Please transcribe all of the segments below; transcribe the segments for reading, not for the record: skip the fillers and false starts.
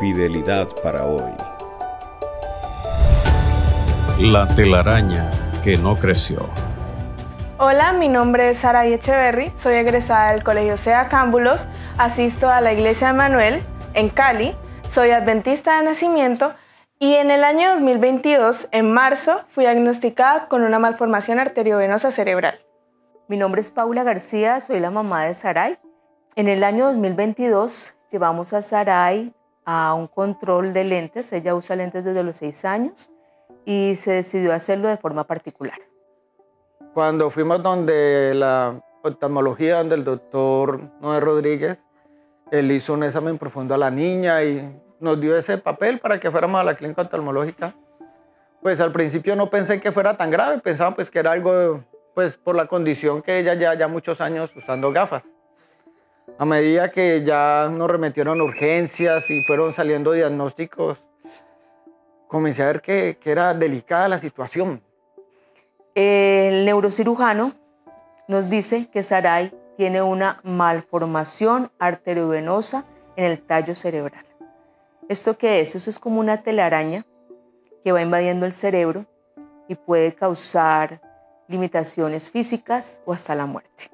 Fidelidad para hoy. La telaraña que no creció. Hola, mi nombre es Saraí Echeverry, soy egresada del Colegio Sea Cámbulos, asisto a la Iglesia de Manuel en Cali, soy adventista de nacimiento y en el año 2022, en marzo, fui diagnosticada con una malformación arteriovenosa cerebral. Mi nombre es Paula García, soy la mamá de Saraí. En el año 2022 llevamos a Saraí a un control de lentes, ella usa lentes desde los 6 años y se decidió hacerlo de forma particular. Cuando fuimos donde la oftalmología, donde el doctor Noé Rodríguez, él hizo un examen profundo a la niña y nos dio ese papel para que fuéramos a la clínica oftalmológica. Pues al principio no pensé que fuera tan grave, pensaba pues que era algo pues por la condición que ella lleva ya muchos años usando gafas. A medida que ya nos remitieron urgencias y fueron saliendo diagnósticos, comencé a ver que era delicada la situación. El neurocirujano nos dice que Saraí tiene una malformación arteriovenosa en el tallo cerebral. ¿Esto qué es? Eso es como una telaraña que va invadiendo el cerebro y puede causar limitaciones físicas o hasta la muerte.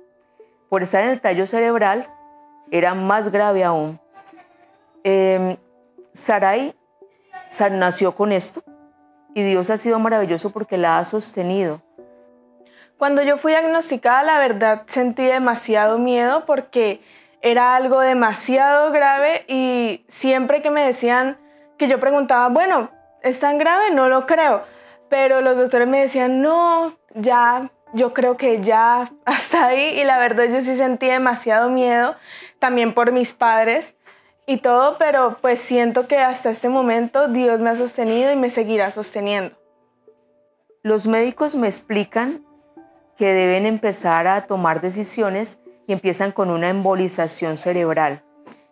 Por estar en el tallo cerebral, era más grave aún. Saraí nació con esto y Dios ha sido maravilloso porque la ha sostenido. Cuando yo fui diagnosticada, la verdad sentí demasiado miedo porque era algo demasiado grave y siempre que me decían que yo preguntaba, bueno, ¿es tan grave? No lo creo. Pero los doctores me decían, no, ya... Yo creo que ya hasta ahí y la verdad yo sí sentí demasiado miedo, también por mis padres y todo, pero pues siento que hasta este momento Dios me ha sostenido y me seguirá sosteniendo. Los médicos me explican que deben empezar a tomar decisiones y empiezan con una embolización cerebral,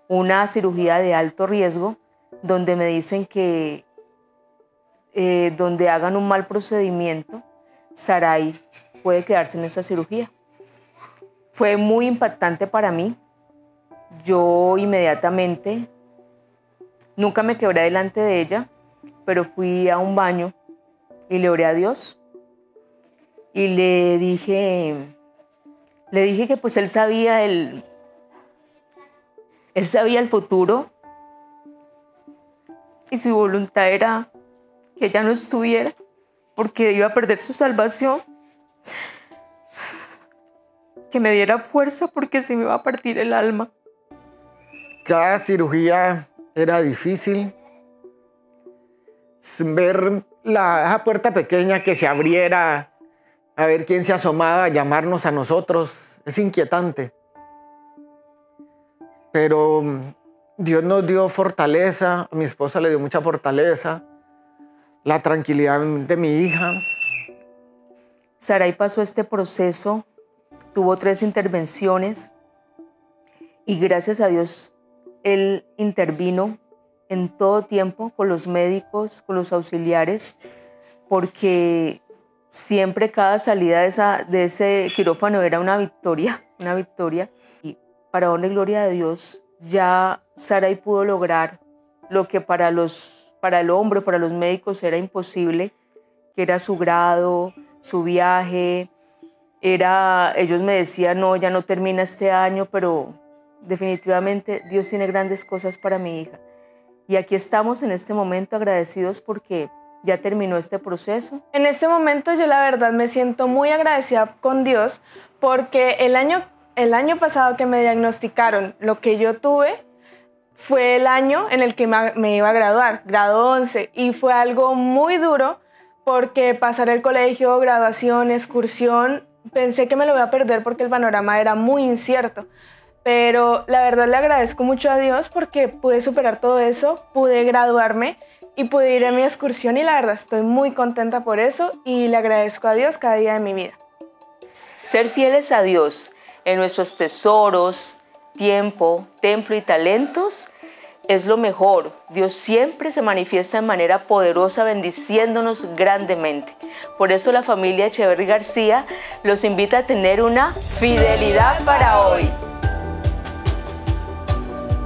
una cirugía de alto riesgo donde me dicen que donde hagan un mal procedimiento, Saraí puede quedarse en esa cirugía. Fue muy impactante para mí. Yo inmediatamente, nunca me quebré delante de ella, pero fui a un baño y le oré a Dios y le dije que pues él sabía el futuro y su voluntad era que ella no estuviera porque iba a perder su salvación. Que me diera fuerza porque se me iba a partir el alma. Cada cirugía era difícil. Ver esa puerta pequeña que se abriera, a ver quién se asomaba a llamarnos a nosotros, es inquietante. Pero Dios nos dio fortaleza, a mi esposa le dio mucha fortaleza, la tranquilidad de mi hija. Saraí pasó este proceso, tuvo 3 intervenciones y gracias a Dios él intervino en todo tiempo con los médicos, con los auxiliares, porque siempre cada salida de ese quirófano era una victoria. Y para honra y gloria de Dios, ya Saraí pudo lograr lo que para los médicos era imposible, que era su grado, su viaje, ellos me decían, no, ya no termina este año, pero definitivamente Dios tiene grandes cosas para mi hija. Y aquí estamos en este momento agradecidos porque ya terminó este proceso. En este momento yo la verdad me siento muy agradecida con Dios porque el año pasado que me diagnosticaron lo que yo tuve fue el año en el que me iba a graduar, grado 11, y fue algo muy duro porque pasar el colegio, graduación, excursión, pensé que me lo iba a perder porque el panorama era muy incierto. Pero la verdad le agradezco mucho a Dios porque pude superar todo eso, pude graduarme y pude ir a mi excursión y la verdad estoy muy contenta por eso y le agradezco a Dios cada día de mi vida. Ser fieles a Dios en nuestros tesoros, tiempo, templo y talentos es lo mejor. Dios siempre se manifiesta de manera poderosa bendiciéndonos grandemente. Por eso la familia Echeverry García los invita a tener una fidelidad para hoy.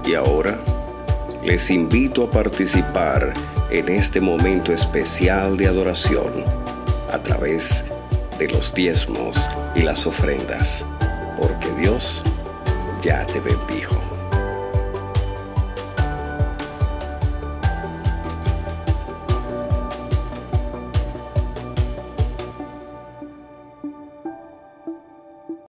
Y ahora, les invito a participar en este momento especial de adoración a través de los diezmos y las ofrendas, porque Dios ya te bendijo.